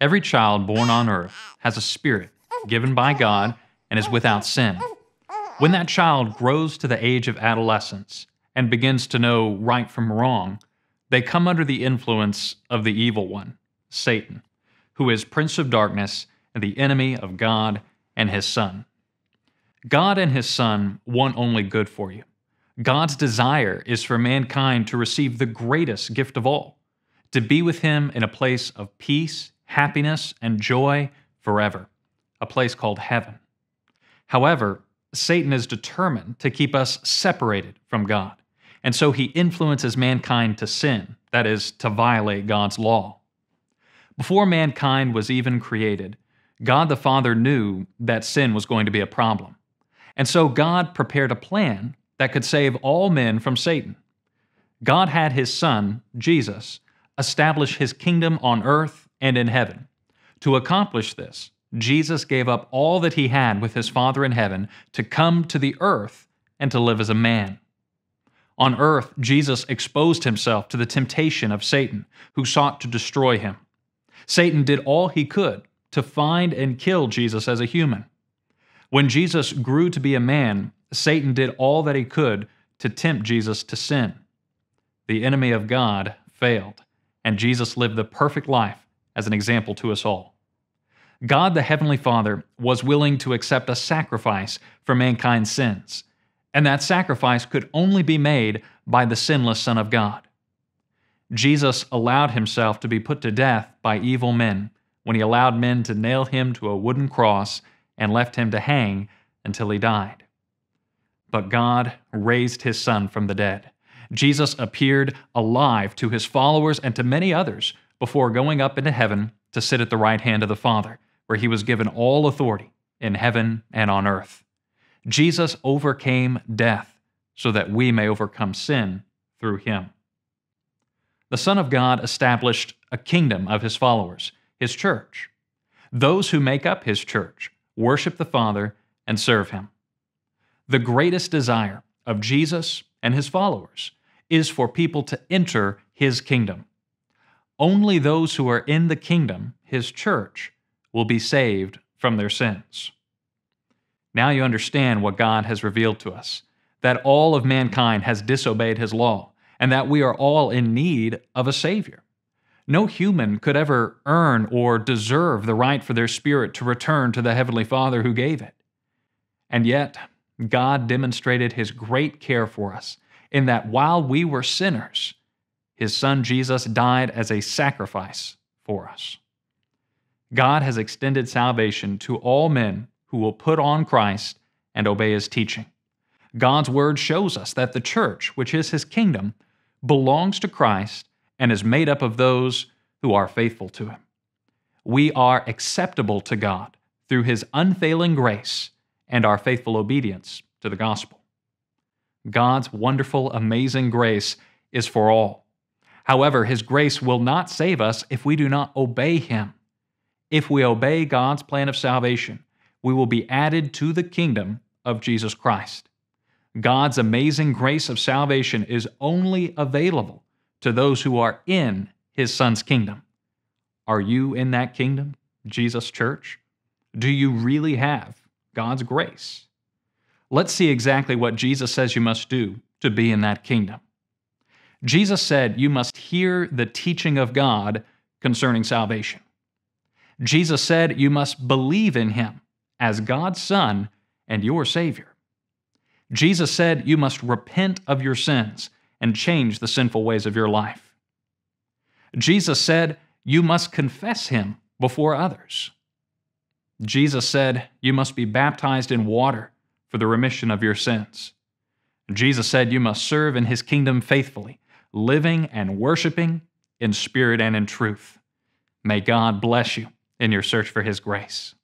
Every child born on earth has a spirit given by God and is without sin. When that child grows to the age of adolescence and begins to know right from wrong, they come under the influence of the evil one, Satan, who is Prince of Darkness and the enemy of God and His Son. God and His Son want only good for you. God's desire is for mankind to receive the greatest gift of all, to be with Him in a place of peace, happiness, and joy forever, a place called heaven. However, Satan is determined to keep us separated from God, and so he influences mankind to sin, that is, to violate God's law. Before mankind was even created, God the Father knew that sin was going to be a problem, and so God prepared a plan that could save all men from Satan. God had His Son, Jesus, establish His kingdom on earth and in heaven. To accomplish this, Jesus gave up all that He had with His Father in heaven to come to the earth and to live as a man. On earth, Jesus exposed Himself to the temptation of Satan, who sought to destroy Him. Satan did all he could to find and kill Jesus as a human. When Jesus grew to be a man, Satan did all that he could to tempt Jesus to sin. The enemy of God failed, and Jesus lived the perfect life as an example to us all. God the Heavenly Father was willing to accept a sacrifice for mankind's sins, and that sacrifice could only be made by the sinless Son of God. Jesus allowed Himself to be put to death by evil men when He allowed men to nail Him to a wooden cross and left Him to hang until He died. But God raised His Son from the dead. Jesus appeared alive to His followers and to many others before going up into heaven to sit at the right hand of the Father, where He was given all authority in heaven and on earth. Jesus overcame death so that we may overcome sin through Him. The Son of God established a kingdom of His followers, His church. Those who make up His church worship the Father and serve Him. The greatest desire of Jesus and His followers is for people to enter His kingdom. Only those who are in the kingdom, His church, will be saved from their sins. Now you understand what God has revealed to us, that all of mankind has disobeyed His law, and that we are all in need of a Savior. No human could ever earn or deserve the right for their spirit to return to the Heavenly Father who gave it. And yet, God demonstrated His great care for us in that while we were sinners, His Son Jesus died as a sacrifice for us. God has extended salvation to all men who will put on Christ and obey His teaching. God's Word shows us that the church, which is His kingdom, belongs to Christ and is made up of those who are faithful to Him. We are acceptable to God through His unfailing grace and our faithful obedience to the gospel. God's wonderful, amazing grace is for all. However, His grace will not save us if we do not obey Him. If we obey God's plan of salvation, we will be added to the kingdom of Jesus Christ. God's amazing grace of salvation is only available to those who are in His Son's kingdom. Are you in that kingdom, Jesus Church? Do you really have God's grace? Let's see exactly what Jesus says you must do to be in that kingdom. Jesus said you must hear the teaching of God concerning salvation. Jesus said you must believe in Him as God's Son and your Savior. Jesus said you must repent of your sins and change the sinful ways of your life. Jesus said you must confess Him before others. Jesus said, you must be baptized in water for the remission of your sins. Jesus said, you must serve in His kingdom faithfully, living and worshiping in spirit and in truth. May God bless you in your search for His grace.